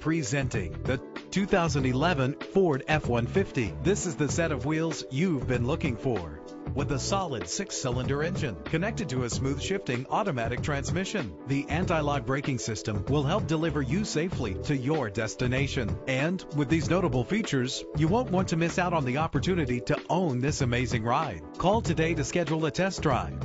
Presenting the 2011 Ford F-150. This is the set of wheels you've been looking for, with a solid 6-cylinder engine connected to a smooth shifting automatic transmission. The anti-lock braking system will help deliver you safely to your destination. And with these notable features, you won't want to miss out on the opportunity to own this amazing ride. Call today to schedule a test drive.